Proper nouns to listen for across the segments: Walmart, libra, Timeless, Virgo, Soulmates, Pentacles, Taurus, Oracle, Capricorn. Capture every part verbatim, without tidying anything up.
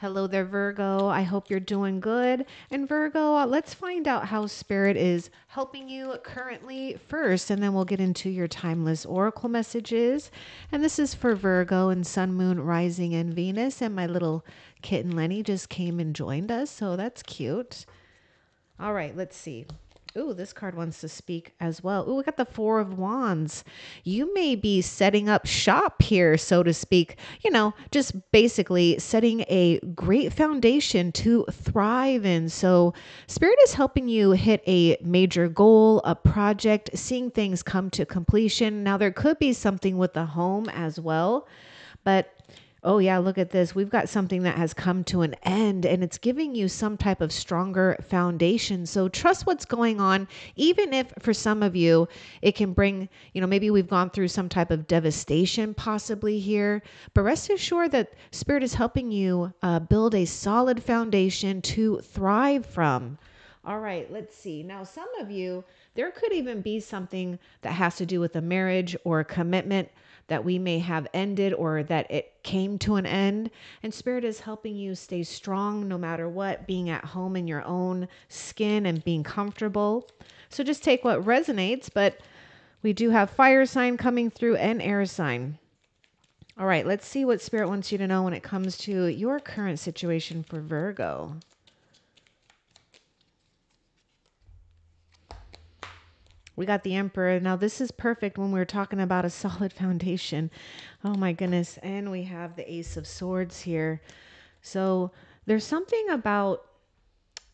Hello there, Virgo. I hope you're doing good. And Virgo, let's find out how Spirit is helping you currently first, and then we'll get into your timeless oracle messages. And this is for Virgo and Sun, Moon, Rising, and Venus. And my little kitten Lenny just came and joined us, so that's cute. All right, let's see. Ooh, this card wants to speak as well. Ooh, we got the Four of Wands. You may be setting up shop here, so to speak. You know, just basically setting a great foundation to thrive in. So Spirit is helping you hit a major goal, a project, seeing things come to completion. Now, there could be something with the home as well, but oh yeah, look at this. We've got something that has come to an end and it's giving you some type of stronger foundation. So trust what's going on, even if for some of you, it can bring, you know, maybe we've gone through some type of devastation possibly here, but rest assured that Spirit is helping you uh, build a solid foundation to thrive from. All right, let's see. Now, some of you, there could even be something that has to do with a marriage or a commitment that we may have ended or that it came to an end. And Spirit is helping you stay strong no matter what, being at home in your own skin and being comfortable. So just take what resonates, but we do have fire sign coming through and air sign. All right, let's see what Spirit wants you to know when it comes to your current situation for Virgo. We got the Emperor. Now, this is perfect when we're talking about a solid foundation. Oh, my goodness. And we have the Ace of Swords here. So there's something about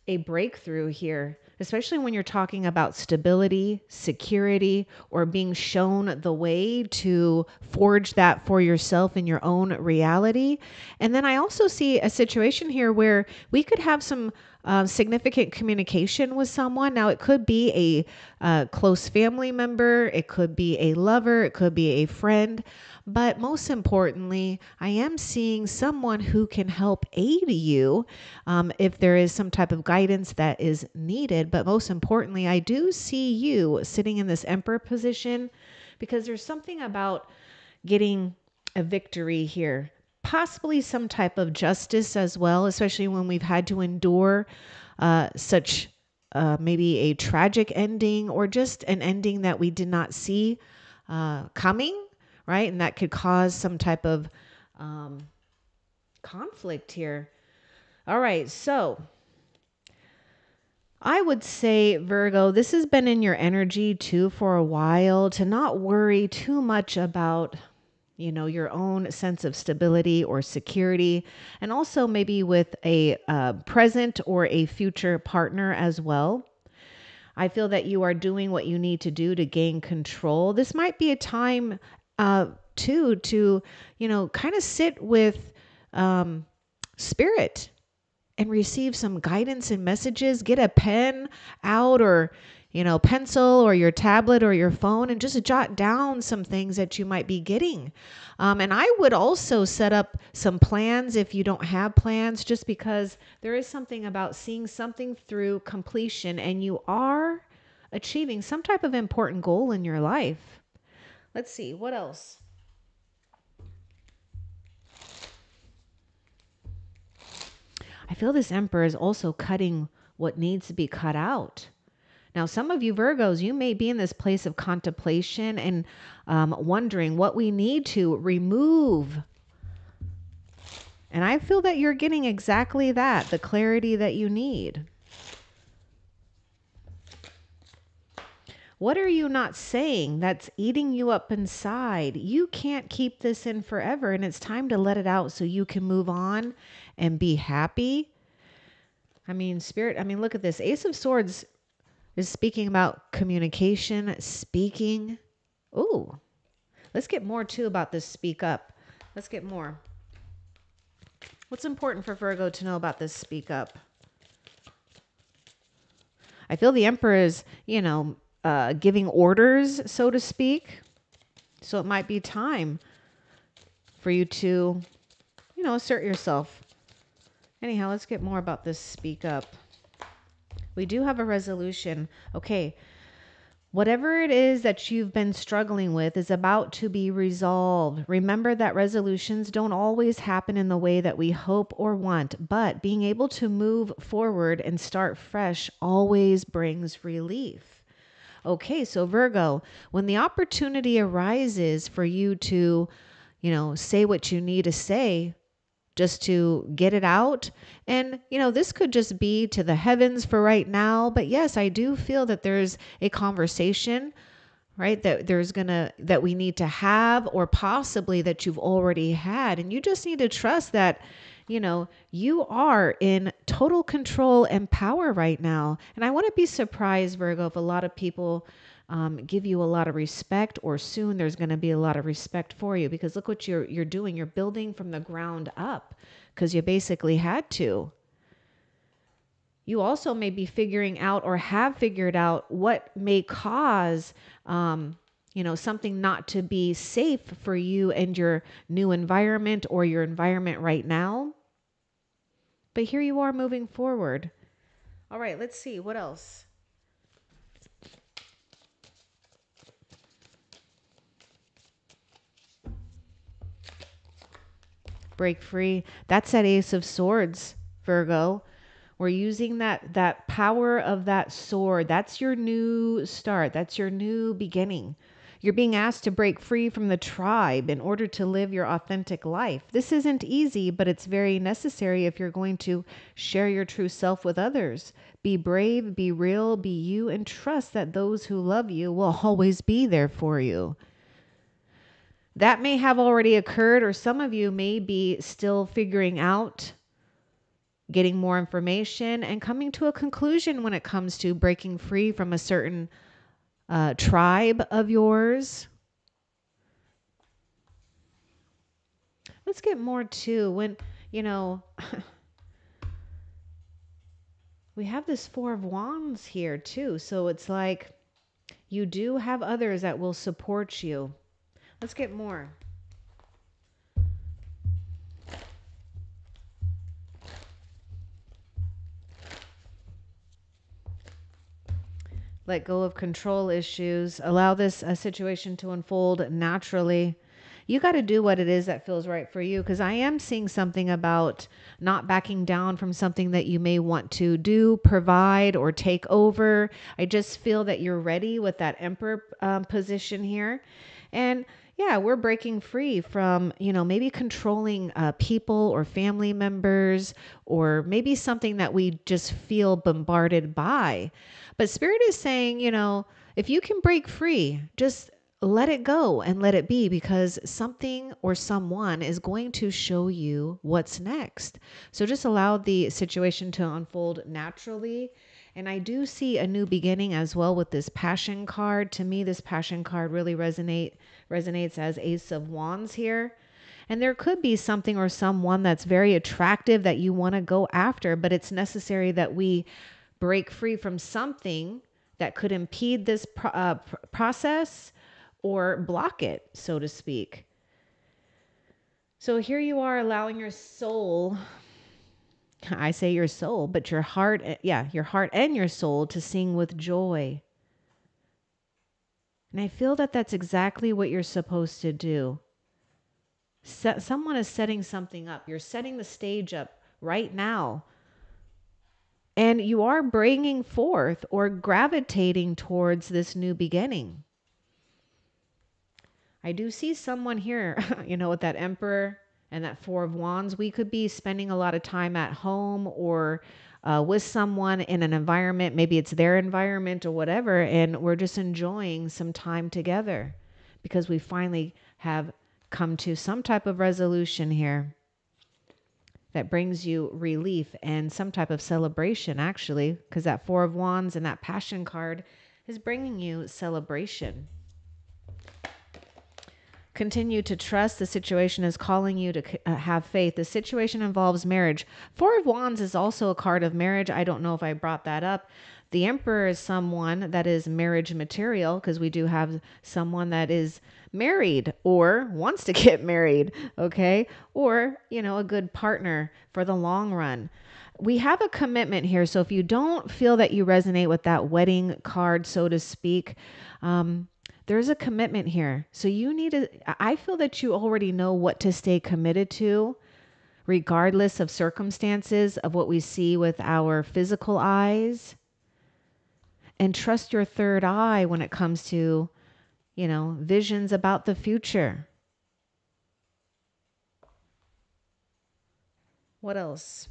a breakthrough here, especially when you're talking about stability, security, or being shown the way to forge that for yourself in your own reality. And then I also see a situation here where we could have some Uh, significant communication with someone. Now, it could be a uh, close family member. It could be a lover. It could be a friend. But most importantly, I am seeing someone who can help aid you um, if there is some type of guidance that is needed. But most importantly, I do see you sitting in this Emperor position because there's something about getting a victory here. Possibly some type of justice as well, especially when we've had to endure uh, such uh, maybe a tragic ending or just an ending that we did not see uh, coming, right? And that could cause some type of um, conflict here. All right, so I would say, Virgo, this has been in your energy too for a while, to not worry too much about you know, your own sense of stability or security, and also maybe with a uh, present or a future partner as well. I feel that you are doing what you need to do to gain control. This might be a time uh, too to, you know, kind of sit with um, Spirit and receive some guidance and messages. Get a pen out or you know, pencil or your tablet or your phone and just jot down some things that you might be getting. Um, and I would also set up some plans if you don't have plans, just because there is something about seeing something through completion and you are achieving some type of important goal in your life. Let's see, what else? I feel this Emperor is also cutting what needs to be cut out. Now, some of you Virgos, you may be in this place of contemplation and um, wondering what we need to remove. And I feel that you're getting exactly that, the clarity that you need. What are you not saying that's eating you up inside? You can't keep this in forever, and it's time to let it out so you can move on and be happy. I mean, Spirit, I mean, look at this. Ace of Swords is speaking about communication, speaking. Ooh, let's get more too about this speak up. Let's get more. What's important for Virgo to know about this speak up? I feel the Emperor is, you know, uh, giving orders, so to speak. So it might be time for you to, you know, assert yourself. Anyhow, let's get more about this speak up. We do have a resolution. Okay. Whatever it is that you've been struggling with is about to be resolved. Remember that resolutions don't always happen in the way that we hope or want, but being able to move forward and start fresh always brings relief. Okay, so Virgo, when the opportunity arises for you to, you know, say what you need to say, just to get it out. And, you know, this could just be to the heavens for right now. But yes, I do feel that there's a conversation, right? That there's gonna, that we need to have, or possibly that you've already had. And you just need to trust that, you know, you are in total control and power right now. And I wouldn't be surprised, Virgo, if a lot of people Um, give you a lot of respect, or soon there's going to be a lot of respect for you, because look what you're you're doing. You're building from the ground up because you basically had to. You also may be figuring out, or have figured out, what may cause um, you know, something not to be safe for you and your new environment, or your environment right now. But here you are moving forward. All right, let's see what else. Break free. That's that Ace of Swords, Virgo. We're using that that power of that sword. That's your new start. That's your new beginning. You're being asked to break free from the tribe in order to live your authentic life. This isn't easy, but it's very necessary if you're going to share your true self with others. Be brave, be real, be you, and trust that those who love you will always be there for you. That may have already occurred, or some of you may be still figuring out, getting more information, and coming to a conclusion when it comes to breaking free from a certain uh, tribe of yours. Let's get more to when, you know, we have this Four of Wands here too. So it's like you do have others that will support you. Let's get more. Let go of control issues. Allow this uh, situation to unfold naturally. You got to do what it is that feels right for you, because I am seeing something about not backing down from something that you may want to do, provide, or take over. I just feel that you're ready with that Emperor um, position here. And yeah, we're breaking free from, you know, maybe controlling uh, people or family members, or maybe something that we just feel bombarded by. But Spirit is saying, you know, if you can break free, just let it go and let it be, because something or someone is going to show you what's next. So just allow the situation to unfold naturally. And I do see a new beginning as well with this Passion card. To me, this Passion card really resonate resonates as Ace of Wands here. And there could be something or someone that's very attractive that you want to go after, but it's necessary that we break free from something that could impede this pro uh, pr process or block it, so to speak. So here you are, allowing your soul... I say your soul, but your heart, yeah, your heart and your soul to sing with joy. And I feel that that's exactly what you're supposed to do. Se- someone is setting something up. You're setting the stage up right now. And you are bringing forth or gravitating towards this new beginning. I do see someone here, you know, with that Emperor and that Four of Wands. We could be spending a lot of time at home, or uh, with someone in an environment. Maybe it's their environment or whatever. And we're just enjoying some time together because we finally have come to some type of resolution here that brings you relief and some type of celebration, actually, because that Four of Wands and that Passion card is bringing you celebration. Continue to trust. The situation is calling you to uh, have faith. The situation involves marriage. Four of Wands is also a card of marriage. I don't know if I brought that up. The Emperor is someone that is marriage material, because we do have someone that is married or wants to get married, okay? Or, you know, a good partner for the long run. We have a commitment here. So if you don't feel that you resonate with that wedding card, so to speak, um, there's a commitment here. So you need to, I feel that you already know what to stay committed to, regardless of circumstances, of what we see with our physical eyes. And trust your third eye when it comes to, you know, visions about the future. What else?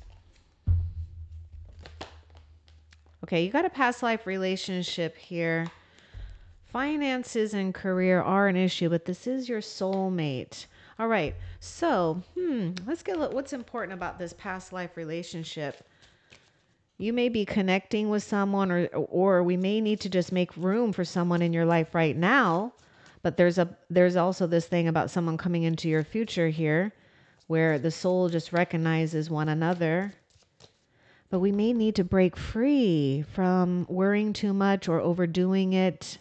Okay, you got a past life relationship here. Finances and career are an issue, but this is your soulmate. All right, so hmm, let's get a look. What's important about this past life relationship? You may be connecting with someone, or or we may need to just make room for someone in your life right now. But there's a there's also this thing about someone coming into your future here, where the soul just recognizes one another. But we may need to break free from worrying too much or overdoing it.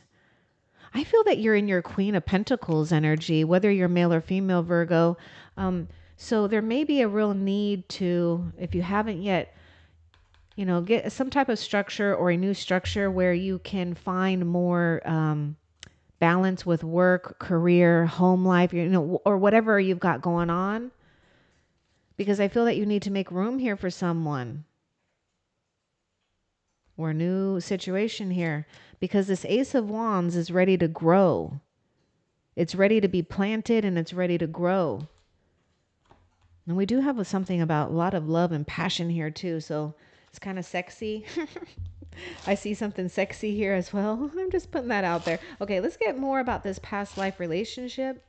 I feel that you're in your Queen of Pentacles energy, whether you're male or female, Virgo. Um, so there may be a real need to, if you haven't yet, you know, get some type of structure or a new structure where you can find more um, balance with work, career, home life, you know, or whatever you've got going on. Because I feel that you need to make room here for someone. Or a new situation here, because this Ace of Wands is ready to grow. It's ready to be planted and it's ready to grow. And we do have something about a lot of love and passion here too. So it's kind of sexy. I see something sexy here as well. I'm just putting that out there. Okay, let's get more about this past life relationship.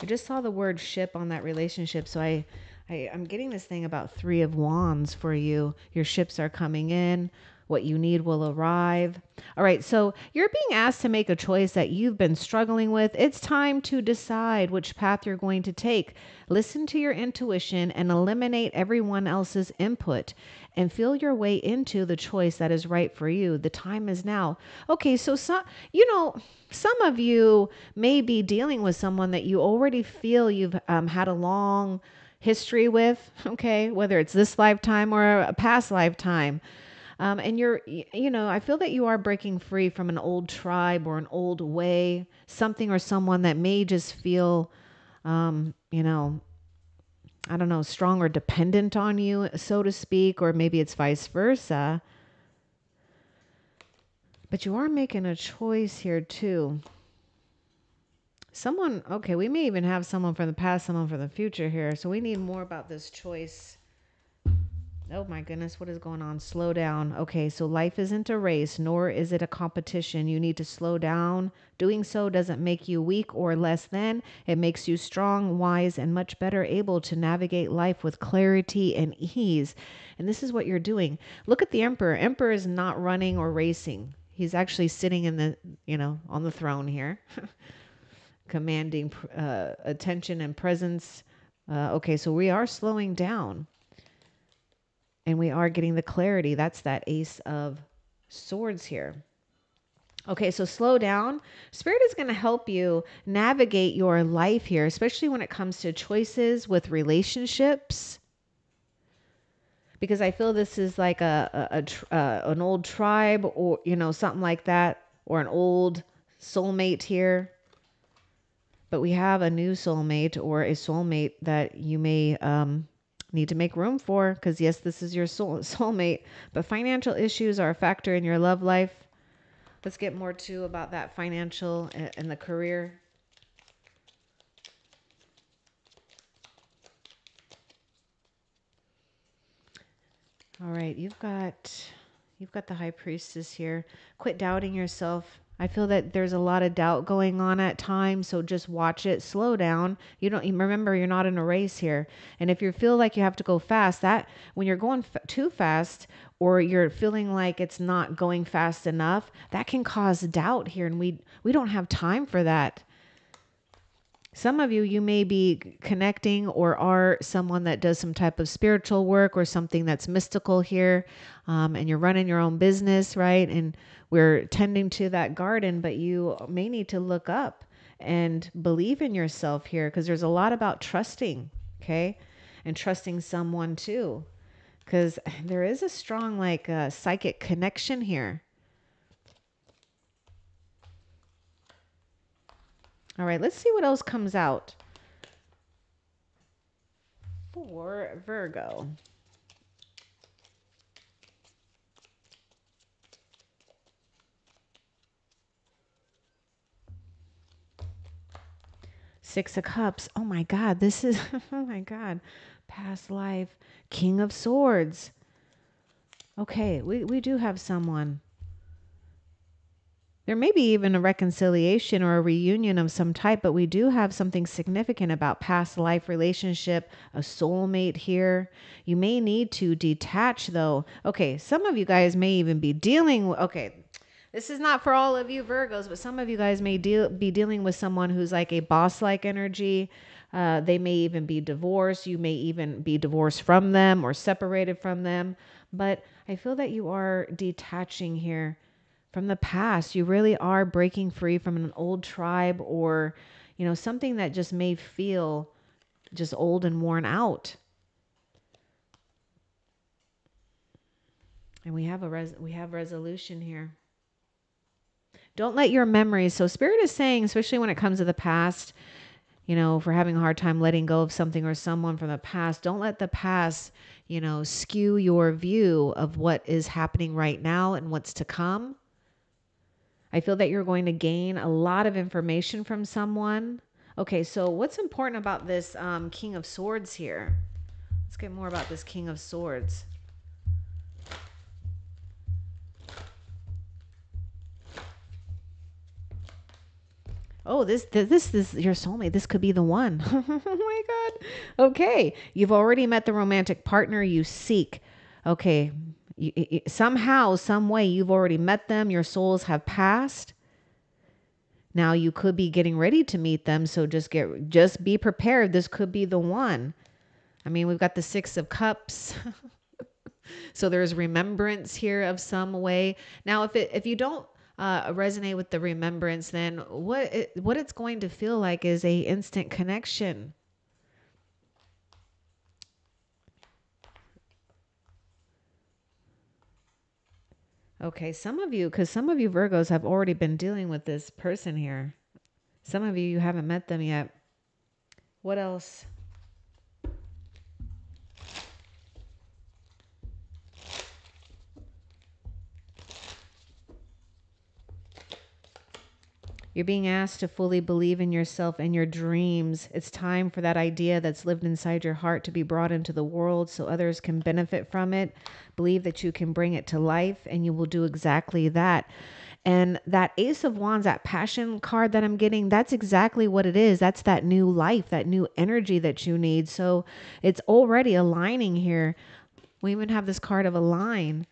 I just saw the word ship on that relationship. So I... I, I'm getting this thing about three of wands for you. Your ships are coming in. What you need will arrive. All right. So you're being asked to make a choice that you've been struggling with. It's time to decide which path you're going to take. Listen to your intuition and eliminate everyone else's input and feel your way into the choice that is right for you. The time is now. Okay. So, some, you know, some of you may be dealing with someone that you already feel you've um, had a long history with, okay, whether it's this lifetime or a past lifetime. Um, and you're, you know, I feel that you are breaking free from an old tribe or an old way, something or someone that may just feel, um, you know, I don't know, strong or dependent on you, so to speak, or maybe it's vice versa. But you are making a choice here too. Someone, okay, we may even have someone from the past, someone from the future here. So we need more about this choice. Oh my goodness, what is going on? Slow down. Okay, so life isn't a race, nor is it a competition. You need to slow down. Doing so doesn't make you weak or less than. It makes you strong, wise, and much better able to navigate life with clarity and ease. And this is what you're doing. Look at the Emperor. Emperor is not running or racing. He's actually sitting in the, you know, on the throne here. Commanding uh, attention and presence. Uh, okay, so we are slowing down and we are getting the clarity. That's that Ace of Swords here. Okay, so slow down. Spirit is going to help you navigate your life here, especially when it comes to choices with relationships. Because I feel this is like a, a, a tr uh, an old tribe or, you know, something like that, or an old soulmate here. But we have a new soulmate or a soulmate that you may um, need to make room for, because yes, this is your soul soulmate, but financial issues are a factor in your love life. Let's get more too about that financial and the career. All right, you've got, you've got the High Priestess here. Quit doubting yourself. I feel that there's a lot of doubt going on at times, so just watch it. Slow down. You don't remember you're not in a race here. And if you feel like you have to go fast, that when you're going f too fast or you're feeling like it's not going fast enough, that can cause doubt here, and we we don't have time for that. Some of you, you may be connecting or are someone that does some type of spiritual work or something that's mystical here, um, and you're running your own business, right? And we're tending to that garden, but you may need to look up and believe in yourself here, because there's a lot about trusting, okay? And trusting someone too, because there is a strong like uh, psychic connection here. All right, let's see what else comes out for Virgo. Six of Cups. Oh my God, this is, oh my God, past life. King of Swords. Okay, we, we do have someone. There may be even a reconciliation or a reunion of some type, but we do have something significant about past life relationship, a soulmate here. You may need to detach though. Okay, some of you guys may even be dealing with, okay, this is not for all of you Virgos, but some of you guys may deal, be dealing with someone who's like a boss-like energy. Uh, they may even be divorced. You may even be divorced from them or separated from them. But I feel that you are detaching here from the past. You really are breaking free from an old tribe or, you know, something that just may feel just old and worn out. And we have a res we have resolution here. Don't let your memories. So Spirit is saying, especially when it comes to the past, you know, if we're having a hard time letting go of something or someone from the past, don't let the past, you know, skew your view of what is happening right now and what's to come. I feel that you're going to gain a lot of information from someone. Okay, so what's important about this um, King of Swords here? Let's get more about this King of Swords. Oh, this, this, this, your soulmate, this could be the one. Oh my God. Okay. You've already met the romantic partner you seek. Okay. You, you, somehow, some way you've already met them. Your souls have passed. Now you could be getting ready to meet them. So just get, just be prepared. This could be the one. I mean, we've got the Six of Cups. So there's remembrance here of some way. Now, if it, if you don't, Uh, resonate with the remembrance, then what it, what it's going to feel like is a instant connection. Okay, some of you, because some of you Virgos have already been dealing with this person here. Some of you, you haven't met them yet. What else? You're being asked to fully believe in yourself and your dreams. It's time for that idea that's lived inside your heart to be brought into the world so others can benefit from it. Believe that you can bring it to life and you will do exactly that. And that Ace of Wands, that passion card that I'm getting, that's exactly what it is. That's that new life, that new energy that you need. So it's already aligning here. We even have this card of align.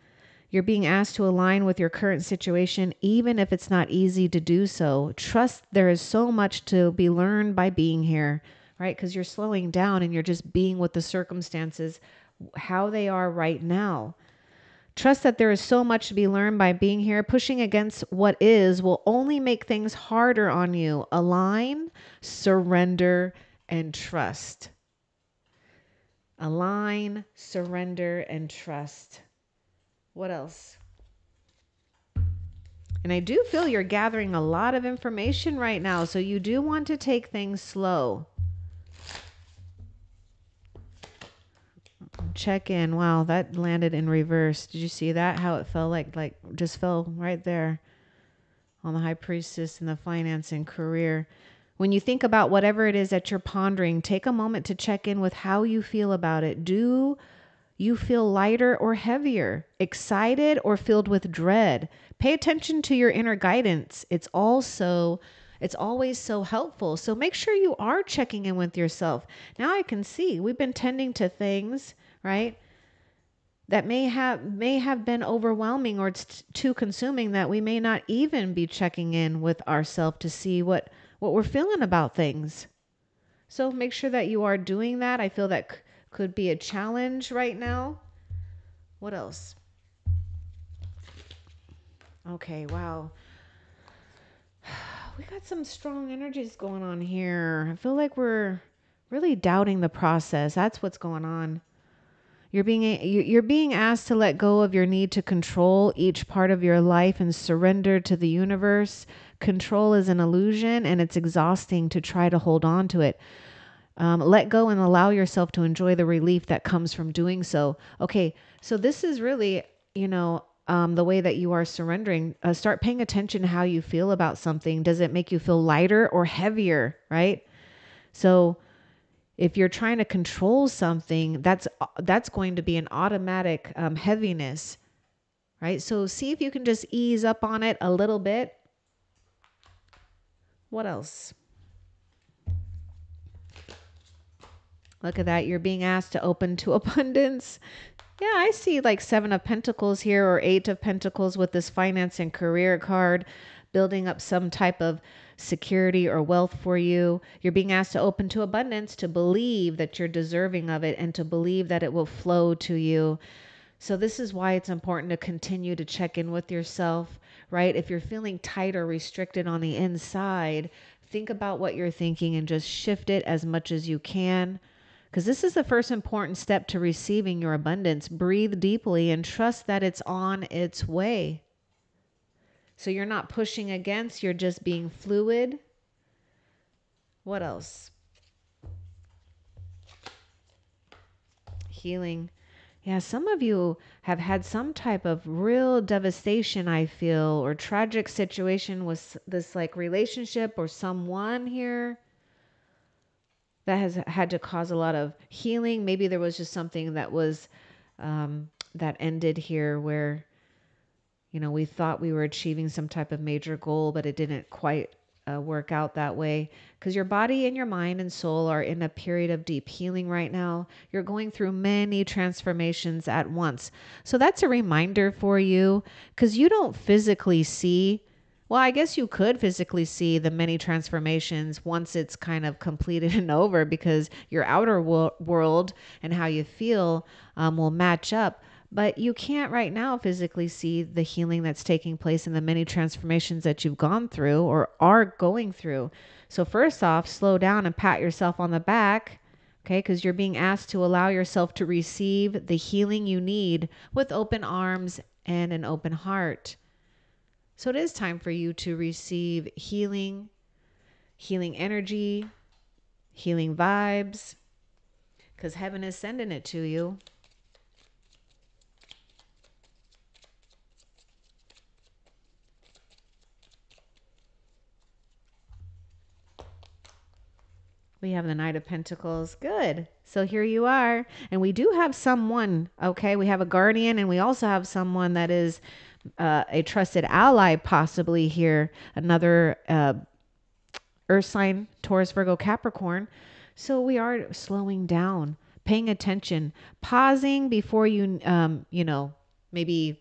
You're being asked to align with your current situation, even if it's not easy to do so. Trust there is so much to be learned by being here, right? Because you're slowing down and you're just being with the circumstances, how they are right now. Trust that there is so much to be learned by being here. Pushing against what is will only make things harder on you. Align, surrender, and trust. Align, surrender, and trust. What else? And I do feel you're gathering a lot of information right now, so you do want to take things slow. Check in. Wow, that landed in reverse. Did you see that? How it fell like, like just fell right there on the High Priestess and the finance and career. When you think about whatever it is that you're pondering, take a moment to check in with how you feel about it. Do you feel lighter or heavier, excited or filled with dread? Pay attention to your inner guidance. It's also, it's always so helpful. So make sure you are checking in with yourself. Now I can see we've been tending to things, right? That may have, may have been overwhelming or it's too consuming that we may not even be checking in with ourselves to see what, what we're feeling about things. So make sure that you are doing that. I feel that c- could be a challenge right now. What else? Okay, wow. We got some strong energies going on here. I feel like we're really doubting the process. That's what's going on. You're being you're being asked to let go of your need to control each part of your life and surrender to the universe. Control is an illusion, and it's exhausting to try to hold on to it. Um, let go and allow yourself to enjoy the relief that comes from doing so. Okay, so this is really, you know, um, the way that you are surrendering. Uh, start paying attention to how you feel about something. Does it make you feel lighter or heavier, right? So if you're trying to control something, that's that's going to be an automatic um, heaviness, right? So see if you can just ease up on it a little bit. What else? Look at that. You're being asked to open to abundance. Yeah, I see like seven of pentacles here or eight of pentacles with this finance and career card, building up some type of security or wealth for you. You're being asked to open to abundance, to believe that you're deserving of it and to believe that it will flow to you. So this is why it's important to continue to check in with yourself, right? If you're feeling tight or restricted on the inside, think about what you're thinking and just shift it as much as you can. Because this is the first important step to receiving your abundance. Breathe deeply and trust that it's on its way. So you're not pushing against, you're just being fluid. What else? Healing. Yeah, some of you have had some type of real devastation, I feel, or tragic situation with this like relationship or someone here. That has had to cause a lot of healing. Maybe there was just something that was, um, that ended here where, you know, we thought we were achieving some type of major goal, but it didn't quite uh, work out that way. Because your body and your mind and soul are in a period of deep healing right now. You're going through many transformations at once. So that's a reminder for you, because you don't physically see. Well, I guess you could physically see the many transformations once it's kind of completed and over, because your outer wo- world and how you feel um, will match up. But you can't right now physically see the healing that's taking place and the many transformations that you've gone through or are going through. So first off, slow down and pat yourself on the back, okay? Because you're being asked to allow yourself to receive the healing you need with open arms and an open heart. So it is time for you to receive healing, healing energy, healing vibes, because heaven is sending it to you. We have the Knight of Pentacles. Good. So here you are. And we do have someone, okay? We have a guardian, and we also have someone that is Uh, a trusted ally possibly here, another uh, earth sign, Taurus, Virgo, Capricorn. So we are slowing down, paying attention, pausing before you, um, you know, maybe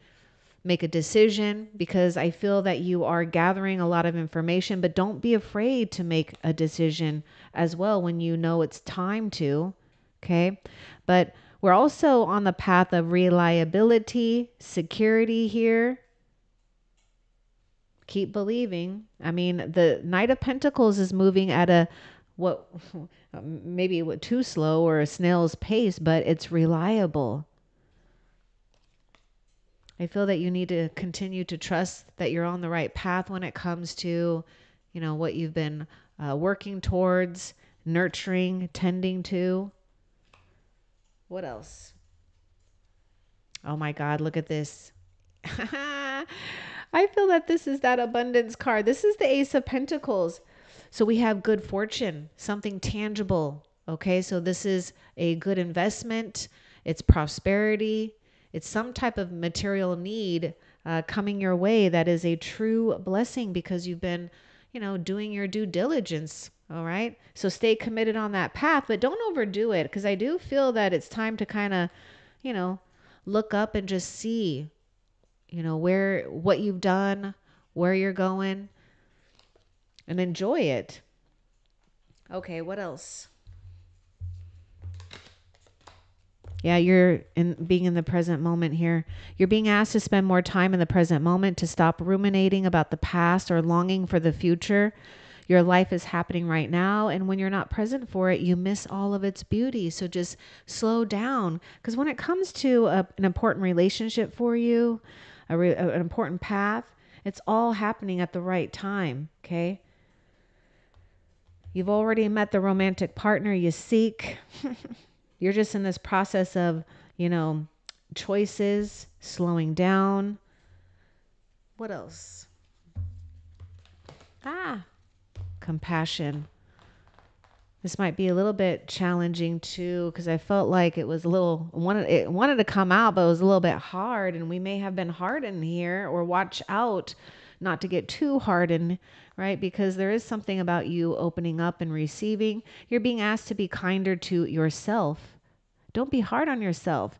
make a decision, because I feel that you are gathering a lot of information, but don't be afraid to make a decision as well when you know it's time to, okay? But we're also on the path of reliability, security here. Keep believing. I mean, the Knight of Pentacles is moving at a, what, maybe too slow or a snail's pace, but it's reliable. I feel that you need to continue to trust that you're on the right path when it comes to, you know, what you've been uh, working towards, nurturing, tending to. What else? Oh my God, look at this. I feel that this is that abundance card. This is the Ace of Pentacles. So we have good fortune, something tangible. Okay, so this is a good investment. It's prosperity. It's some type of material need uh, coming your way that is a true blessing because you've been, you know, doing your due diligence. All right. So stay committed on that path, but don't overdo it, because I do feel that it's time to kind of, you know, look up and just see, you know, where, what you've done, where you're going, and enjoy it. Okay. What else? Yeah, you're in being in the present moment here. You're being asked to spend more time in the present moment, to stop ruminating about the past or longing for the future. Your life is happening right now, and when you're not present for it, you miss all of its beauty. So just slow down, because when it comes to a, an important relationship for you, a re, a, an important path, it's all happening at the right time, okay? You've already met the romantic partner you seek. You're just in this process of, you know, choices, slowing down. What else? Ah. Compassion. This might be a little bit challenging too, because I felt like it was a little wanted it wanted to come out, but it was a little bit hard, and we may have been hardened here, or watch out not to get too hardened, right? Because there is something about you opening up and receiving. You're being asked to be kinder to yourself. Don't be hard on yourself.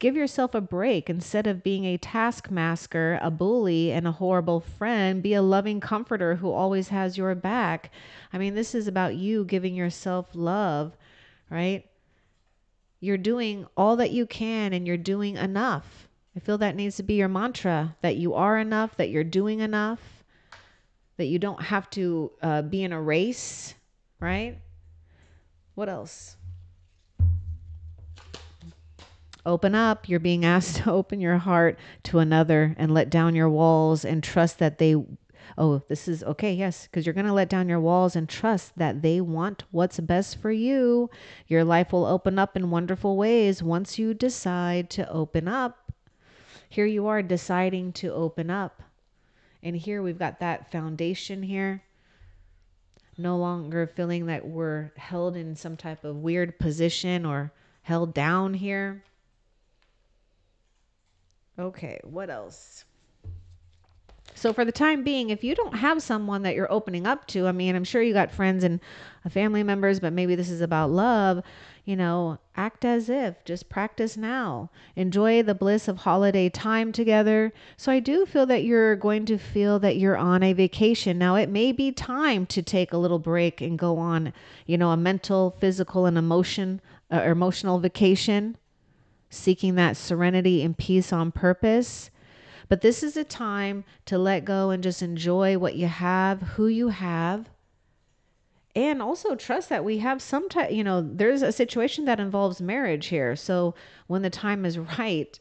Give yourself a break. Instead of being a taskmaster, a bully, and a horrible friend, be a loving comforter who always has your back. I mean, this is about you giving yourself love, right? You're doing all that you can, and you're doing enough. I feel that needs to be your mantra, that you are enough, that you're doing enough, that you don't have to uh, be in a race, right? What else? Open up. You're being asked to open your heart to another and let down your walls and trust that they, oh, this is okay. Yes. Because you're going to let down your walls and trust that they want what's best for you. Your life will open up in wonderful ways once you decide to open up. Here you are deciding to open up. And here we've got that foundation here. No longer feeling that we're held in some type of weird position or held down here. Okay, what else? So for the time being, if you don't have someone that you're opening up to, I mean, I'm sure you got friends and family members, but maybe this is about love, you know, act as if, just practice now. Enjoy the bliss of holiday time together. So I do feel that you're going to feel that you're on a vacation. Now it may be time to take a little break and go on, you know, a mental, physical, and emotion, uh, emotional vacation, seeking that serenity and peace on purpose. But this is a time to let go and just enjoy what you have, who you have. And also trust that we have some type, you know, there's a situation that involves marriage here. So when the time is right,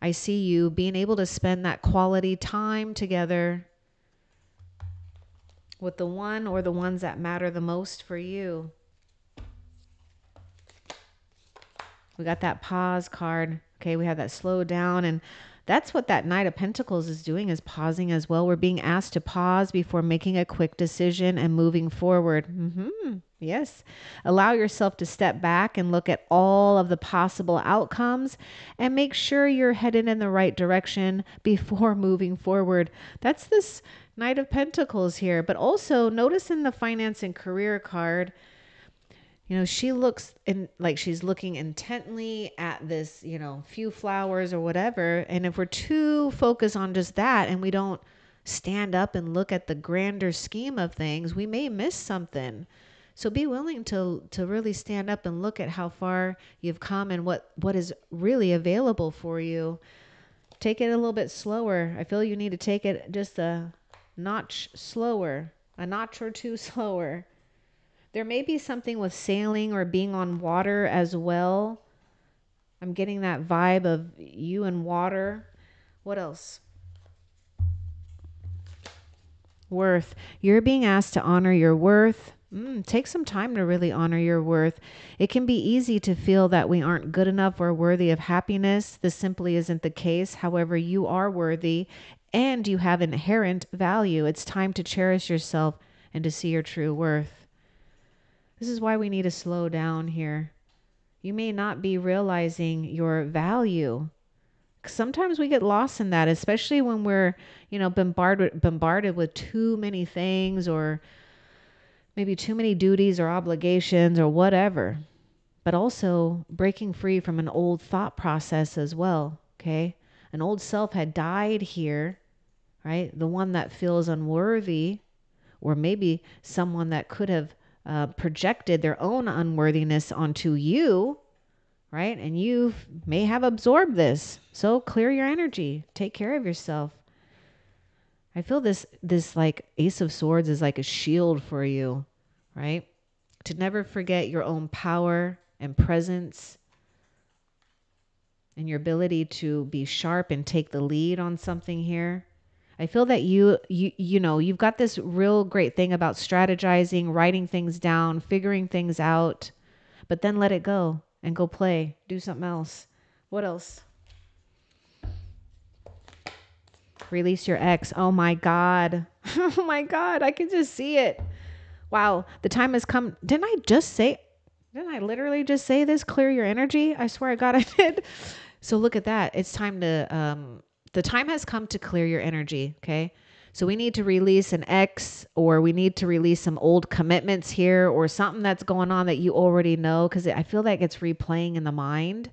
I see you being able to spend that quality time together with the one or the ones that matter the most for you. We got that pause card. Okay, we have that slow down, and that's what that Knight of Pentacles is doing, is pausing as well. We're being asked to pause before making a quick decision and moving forward. Mm-hmm. Yes. Allow yourself to step back and look at all of the possible outcomes and make sure you're headed in the right direction before moving forward. That's this Knight of Pentacles here. But also notice in the finance and career card, you know, she looks in, like she's looking intently at this, you know, few flowers or whatever. And if we're too focused on just that and we don't stand up and look at the grander scheme of things, we may miss something. So be willing to, to really stand up and look at how far you've come and what, what is really available for you. Take it a little bit slower. I feel you need to take it just a notch slower, a notch or two slower. There may be something with sailing or being on water as well. I'm getting that vibe of you and water. What else? Worth. You're being asked to honor your worth. Mm, take some time to really honor your worth. It can be easy to feel that we aren't good enough or worthy of happiness. This simply isn't the case. However, you are worthy and you have inherent value. It's time to cherish yourself and to see your true worth. This is why we need to slow down here. You may not be realizing your value. Sometimes we get lost in that, especially when we're, you know, bombarded, bombarded with too many things or maybe too many duties or obligations or whatever, but also breaking free from an old thought process as well. Okay. An old self had died here, right? The one that feels unworthy, or maybe someone that could have Uh, projected their own unworthiness onto you, right? And you may have absorbed this. So clear your energy. Take care of yourself. I feel this, this like Ace of Swords is like a shield for you, right? To never forget your own power and presence and your ability to be sharp and take the lead on something here. I feel that you, you, you know, you've got this real great thing about strategizing, writing things down, figuring things out, but then let it go and go play, do something else. What else? Release your ex. Oh my God. Oh my God. I can just see it. Wow. The time has come. Didn't I just say, didn't I literally just say this? Clear your energy. I swear to God, I did. So look at that. It's time to, um, the time has come to clear your energy. Okay. So we need to release an ex, or we need to release some old commitments here, or something that's going on that you already know. Cause I feel that gets replaying in the mind,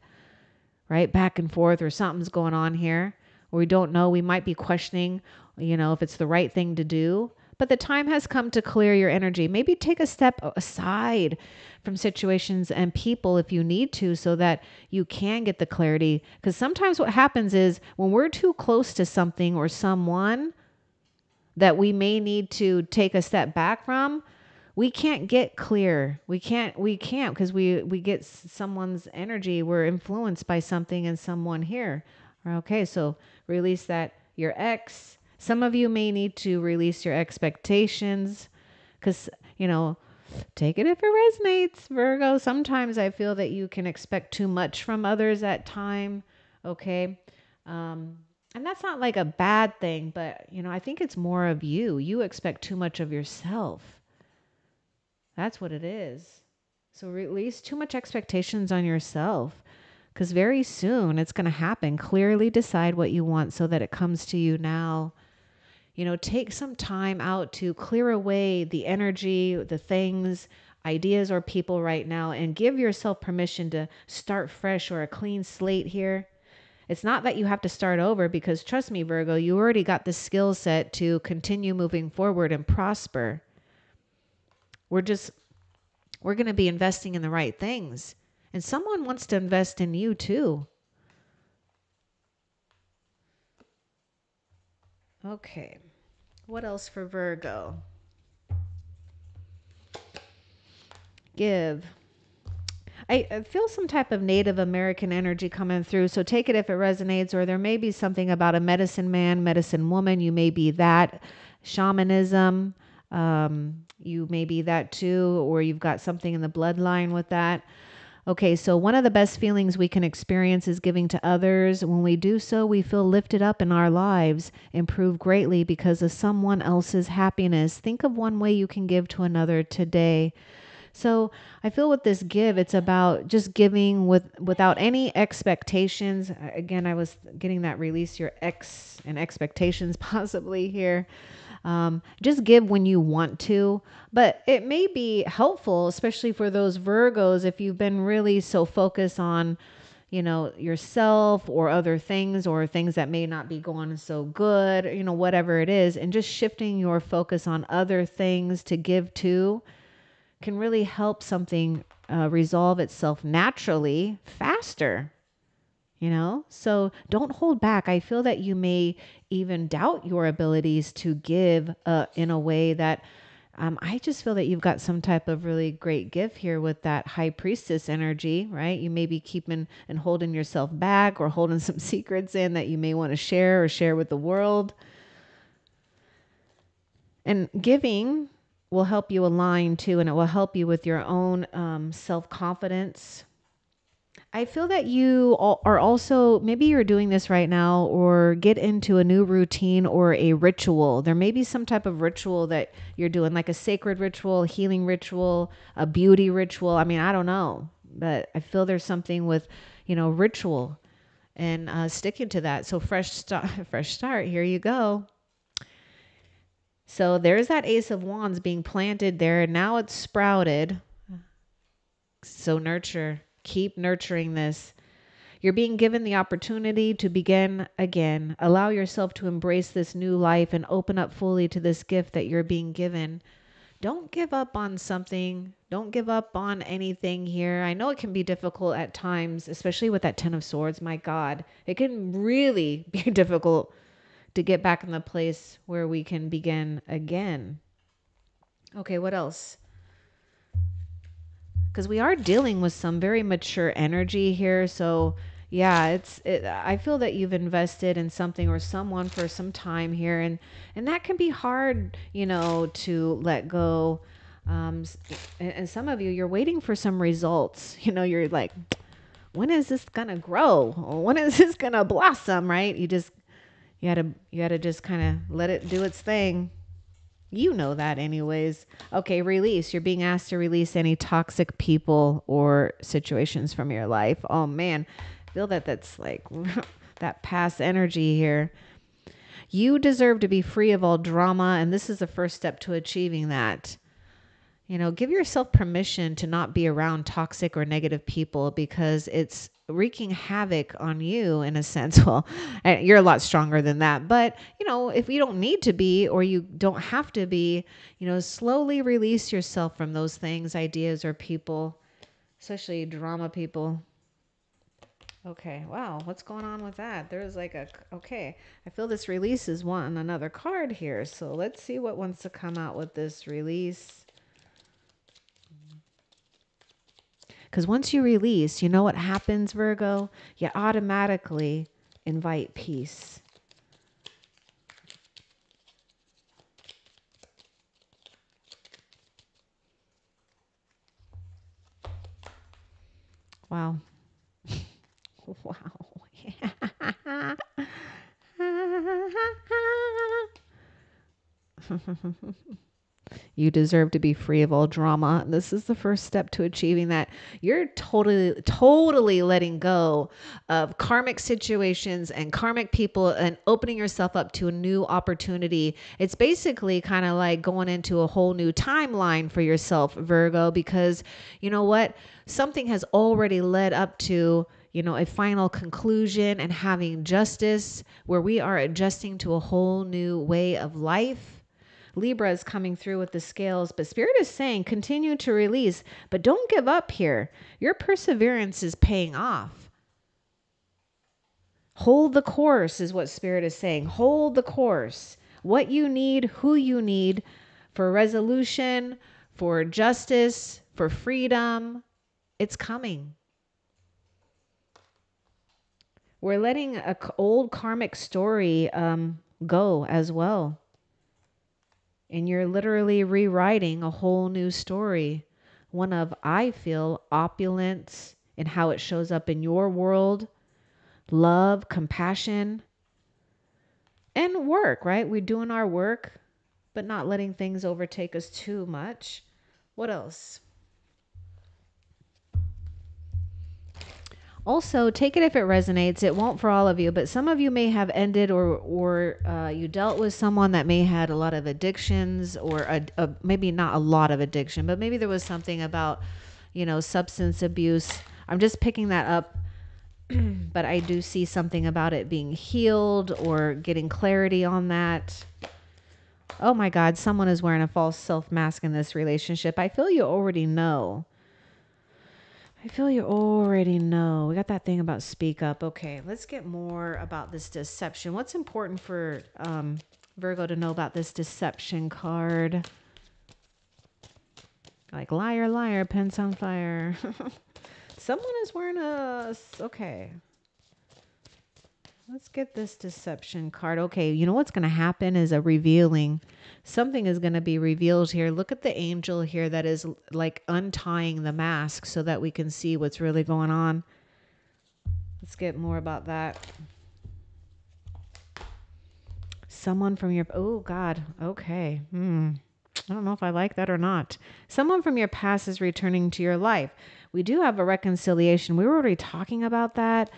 right? Back and forth, or something's going on here. We don't know. We might be questioning, you know, if it's the right thing to do, but the time has come to clear your energy. Maybe take a step aside from situations and people if you need to, so that you can get the clarity. Because sometimes what happens is when we're too close to something or someone that we may need to take a step back from, we can't get clear. We can't, we can't, because we, we get someone's energy. We're influenced by something and someone here. Okay, so release that, your ex. Some of you may need to release your expectations, because, you know, take it if it resonates, Virgo. Sometimes I feel that you can expect too much from others at time. Okay. Um, and that's not like a bad thing, but, you know, I think it's more of you. You expect too much of yourself. That's what it is. So release too much expectations on yourself. Because very soon it's going to happen. Clearly decide what you want so that it comes to you now. You know, take some time out to clear away the energy, the things, ideas, or people right now, and give yourself permission to start fresh, or a clean slate here. It's not that you have to start over, because trust me, Virgo, you already got the skill set to continue moving forward and prosper. We're just, we're going to be investing in the right things. And someone wants to invest in you too. Okay. What else for Virgo? Give. I, I feel some type of Native American energy coming through. So take it if it resonates, or there may be something about a medicine man, medicine woman. You may be that. Shamanism. Um, you may be that too, or you've got something in the bloodline with that. Okay, so one of the best feelings we can experience is giving to others. When we do so, we feel lifted up and our lives improve greatly because of someone else's happiness. Think of one way you can give to another today. So I feel with this give, it's about just giving with without any expectations. Again, I was getting that release your ex and expectations possibly here. Um, just give when you want to, but it may be helpful, especially for those Virgos, if you've been really so focused on, you know, yourself or other things, or things that may not be going so good, you know, whatever it is, and just shifting your focus on other things to give to can really help something uh, resolve itself naturally faster. You know, so don't hold back. I feel that you may even doubt your abilities to give uh, in a way that um, I just feel that you've got some type of really great gift here with that high priestess energy, right? You may be keeping and holding yourself back, or holding some secrets in that you may want to share or share with the world. And giving will help you align too, and it will help you with your own um, self-confidence. I feel that you are also, maybe you're doing this right now, or get into a new routine or a ritual. There may be some type of ritual that you're doing, like a sacred ritual, healing ritual, a beauty ritual. I mean, I don't know, but I feel there's something with, you know, ritual and uh, sticking to that. So fresh start, fresh start. Here you go. So there's that Ace of Wands being planted there, and now it's sprouted. So nurture. Keep nurturing this. You're being given the opportunity to begin again. Allow yourself to embrace this new life and open up fully to this gift that you're being given. don't give up on something. Don't give up on anything here. I know it can be difficult at times, especially with that Ten of Swords. My God, it can really be difficult to get back in the place where we can begin again. Okay, what else? Because we are dealing with some very mature energy here. So yeah, it's, it, I feel that you've invested in something or someone for some time here, and, and that can be hard, you know, to let go. Um, and, and some of you, you're waiting for some results. You know, you're like, when is this going to grow? When is this going to blossom? Right? You just, you had to, you had to just kind of let it do its thing. You know that anyways. Okay, release. You're being asked to release any toxic people or situations from your life. Oh man, I feel that that's like that past energy here. You deserve to be free of all drama, and this is the first step to achieving that. You know, give yourself permission to not be around toxic or negative people, because it's wreaking havoc on you in a sense. Well, you're a lot stronger than that, but you know, if you don't need to be, or you don't have to be, you know, slowly release yourself from those things, ideas, or people, especially drama people. Okay. Wow. What's going on with that? There's like a, okay. I feel this release is one, another card here. So let's see what wants to come out with this release. Because once you release, you know what happens, Virgo? You automatically invite peace. Wow. Wow. Yeah. You deserve to be free of all drama. This is the first step to achieving that. You're totally, totally letting go of karmic situations and karmic people and opening yourself up to a new opportunity. It's basically kind of like going into a whole new timeline for yourself, Virgo, because you know what? Something has already led up to, you know, a final conclusion and having justice, where we are adjusting to a whole new way of life. Libra is coming through with the scales, but Spirit is saying continue to release, but don't give up here. Your perseverance is paying off. Hold the course is what Spirit is saying. Hold the course. What you need, who you need for resolution, for justice, for freedom, it's coming. We're letting an old karmic story um, go as well. And you're literally rewriting a whole new story. One of, I feel, opulence and how it shows up in your world. Love, compassion, and work, right? We're doing our work, but not letting things overtake us too much. What else? Also, take it if it resonates. It won't for all of you, but some of you may have ended or or uh, you dealt with someone that may had a lot of addictions, or a, a, maybe not a lot of addiction, but maybe there was something about, you know, substance abuse. I'm just picking that up, but I do see something about it being healed or getting clarity on that. Oh my God, someone is wearing a false self mask in this relationship. I feel you already know. I feel you already know. We got that thing about speak up. Okay, let's get more about this deception. What's important for um, Virgo to know about this deception card? Like liar, liar, pants on fire. Someone is wearing a... Okay. Let's get this deception card. Okay, you know what's going to happen is a revealing. Something is going to be revealed here. Look at the angel here that is like untying the mask so that we can see what's really going on. Let's get more about that. Someone from your, oh God, okay. Hmm. I don't know if I like that or not. Someone from your past is returning to your life. We do have a reconciliation. We were already talking about that.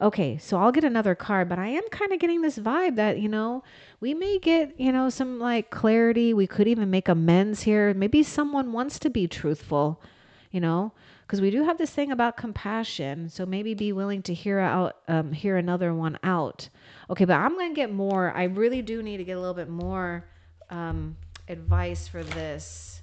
Okay, so I'll get another card, but I am kind of getting this vibe that, you know, we may get, you know, some like clarity. We could even make amends here. Maybe someone wants to be truthful, you know, because we do have this thing about compassion. So maybe be willing to hear out, um, hear another one out. Okay, but I'm going to get more. I really do need to get a little bit more um, advice for this.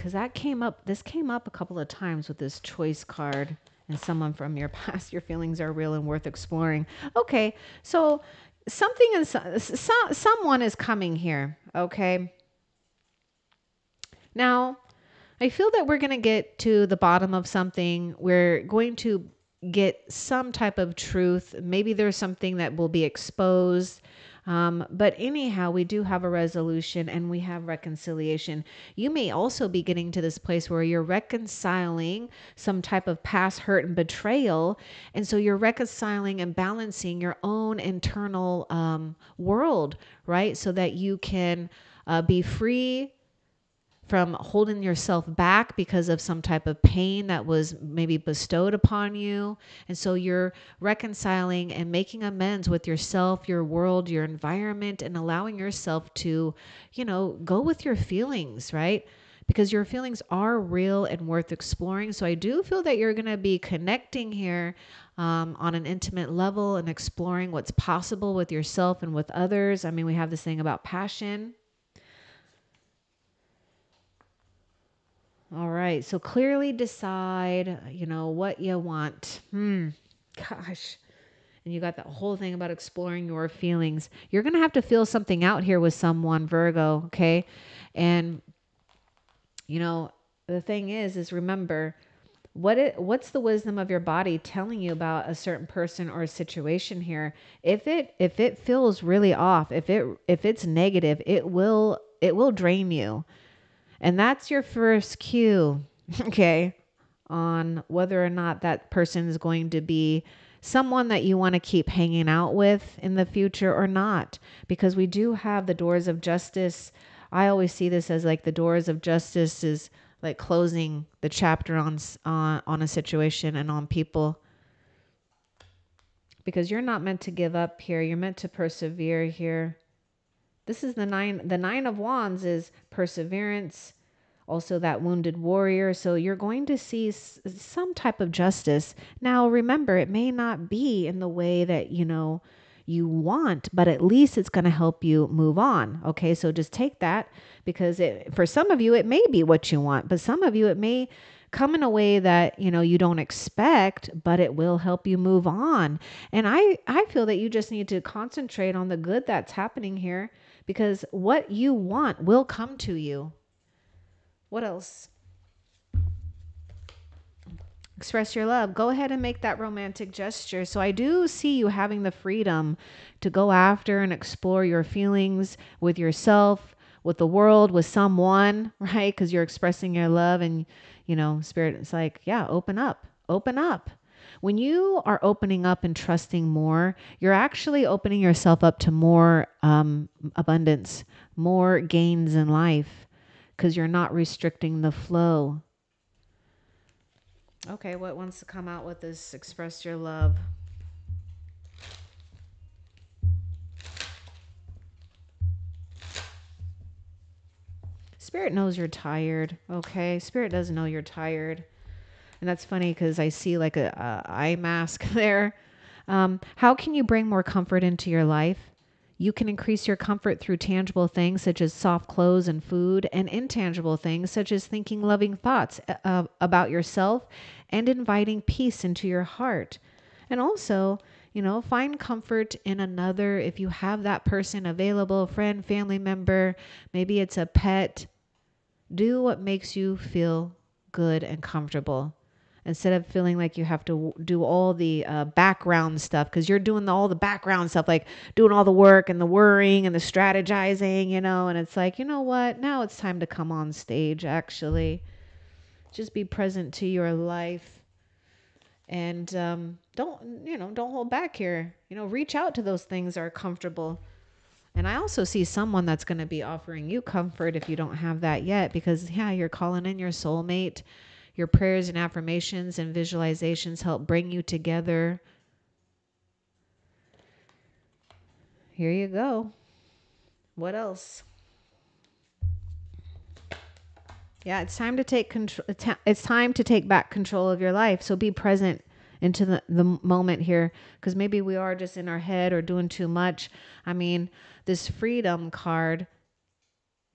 because that came up, this came up a couple of times with this choice card and someone from your past. Your feelings are real and worth exploring. Okay, so something and so, so, someone is coming here, okay? Now, I feel that we're going to get to the bottom of something. We're going to get some type of truth. Maybe there's something that will be exposed. Um, but anyhow, we do have a resolution and we have reconciliation. You may also be getting to this place where you're reconciling some type of past hurt and betrayal. And so you're reconciling and balancing your own internal um, world, right? So that you can uh, be free from holding yourself back because of some type of pain that was maybe bestowed upon you. And so you're reconciling and making amends with yourself, your world, your environment, and allowing yourself to, you know, go with your feelings, right? Because your feelings are real and worth exploring. So I do feel that you're going to be connecting here um, on an intimate level and exploring what's possible with yourself and with others. I mean, we have this thing about passion. All right, so clearly decide, you know, what you want. Hmm, gosh. And you got that whole thing about exploring your feelings. You're going to have to feel something out here with someone, Virgo, okay? And, you know, the thing is, is remember, what it, what's the wisdom of your body telling you about a certain person or a situation here? If it, if it feels really off, if it, if it's negative, it will, it will drain you. And that's your first cue, okay, on whether or not that person is going to be someone that you want to keep hanging out with in the future or not. Because we do have the doors of justice. I always see this as like the doors of justice is like closing the chapter on, uh, on a situation and on people. Because you're not meant to give up here. You're meant to persevere here. This is the nine, the nine of wands is perseverance, also that wounded warrior. So you're going to see s some type of justice. Now, remember, it may not be in the way that, you know, you want, but at least it's going to help you move on. Okay. So just take that, because it, for some of you, it may be what you want, but some of you, it may come in a way that, you know, you don't expect, but it will help you move on. And I, I feel that you just need to concentrate on the good that's happening here. Because what you want will come to you. What else? Express your love. Go ahead and make that romantic gesture. So I do see you having the freedom to go after and explore your feelings with yourself, with the world, with someone, right? Because you're expressing your love and, you know, spirit is like, yeah, open up, open up. When you are opening up and trusting more, you're actually opening yourself up to more um, abundance, more gains in life, because you're not restricting the flow. Okay, what wants to come out with this? Express your love. Spirit knows you're tired, okay? Spirit does know you're tired. And that's funny because I see like a, a eye mask there. Um, how can you bring more comfort into your life? You can increase your comfort through tangible things such as soft clothes and food, and intangible things such as thinking loving thoughts uh, about yourself and inviting peace into your heart. And also, you know, find comfort in another. If you have that person available, friend, family member, maybe it's a pet, do what makes you feel good and comfortable. Instead of feeling like you have to do all the uh, background stuff, because you're doing the, all the background stuff, like doing all the work and the worrying and the strategizing, you know, and it's like, you know what? Now it's time to come on stage, actually. Just be present to your life and um, don't, you know, don't hold back here. You know, reach out to those things that are comfortable. And I also see someone that's going to be offering you comfort if you don't have that yet, because, yeah, you're calling in your soulmate. Your prayers and affirmations and visualizations help bring you together. Here you go. What else? Yeah, it's time to take control. It's time to take back control of your life. So be present into the, the moment here, because maybe we are just in our head or doing too much. I mean, this freedom card,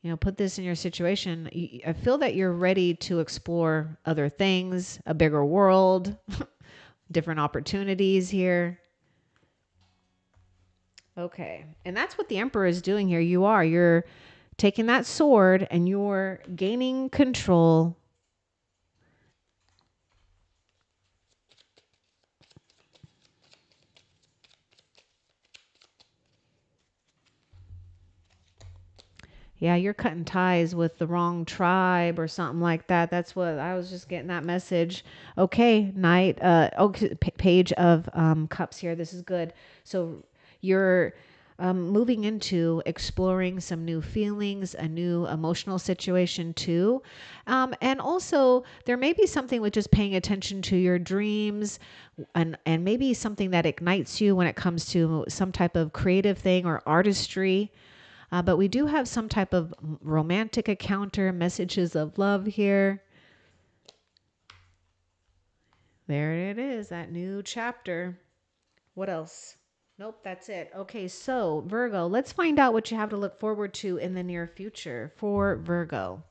you know, put this in your situation. I feel that you're ready to explore other things, a bigger world, different opportunities here. Okay. And that's what the Emperor is doing here. You are, you're taking that sword and you're gaining control. Yeah, you're cutting ties with the wrong tribe or something like that. That's what I was just getting, that message. Okay, Knight. Uh, oh, Page of um, Cups here. This is good. So you're um, moving into exploring some new feelings, a new emotional situation too. Um, and also there may be something with just paying attention to your dreams and, and maybe something that ignites you when it comes to some type of creative thing or artistry. Uh, but we do have some type of romantic encounter, messages of love here. There it is, that new chapter. What else? Nope, that's it. Okay, so Virgo, let's find out what you have to look forward to in the near future for Virgo.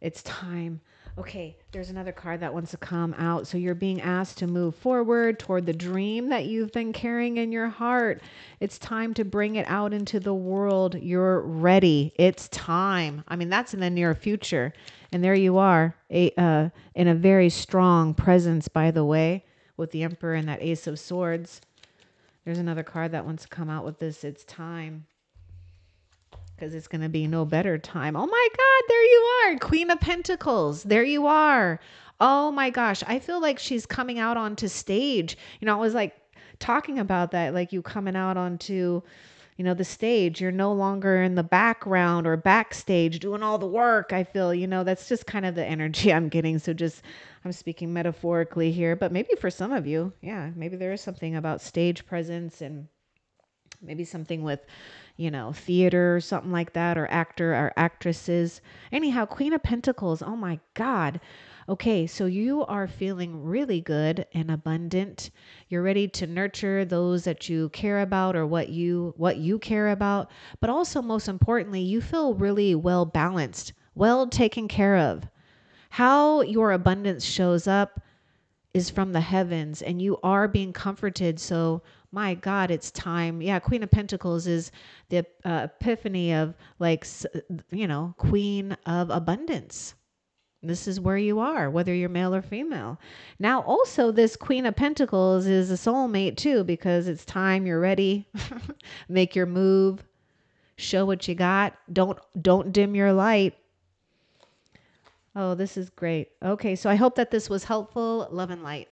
It's time. Okay, there's another card that wants to come out. So you're being asked to move forward toward the dream that you've been carrying in your heart. It's time to bring it out into the world. You're ready. It's time. I mean, that's in the near future. And there you are, a, uh, in a very strong presence, by the way, with the Emperor and that Ace of Swords. There's another card that wants to come out with this. It's time. Because it's going to be no better time. Oh my God, there you are. Queen of Pentacles. There you are. Oh my gosh. I feel like she's coming out onto stage. You know, I was like talking about that, like you coming out onto, you know, the stage. You're no longer in the background or backstage doing all the work. I feel, you know, that's just kind of the energy I'm getting. So just, I'm speaking metaphorically here, but maybe for some of you, yeah, maybe there is something about stage presence and maybe something with, you know, theater or something like that, or actor or actresses. Anyhow, Queen of Pentacles. Oh my God. Okay. So you are feeling really good and abundant. You're ready to nurture those that you care about or what you, what you care about, but also most importantly, you feel really well balanced, well taken care of. How your abundance shows up is from the heavens, and you are being comforted. So my God, it's time. Yeah, Queen of Pentacles is the uh, epiphany of, like, you know, Queen of Abundance. This is where you are, whether you're male or female. Now, also, this Queen of Pentacles is a soulmate too, because it's time. You're ready. Make your move. Show what you got. Don't don't dim your light. Oh, this is great. Okay, so I hope that this was helpful. Love and light.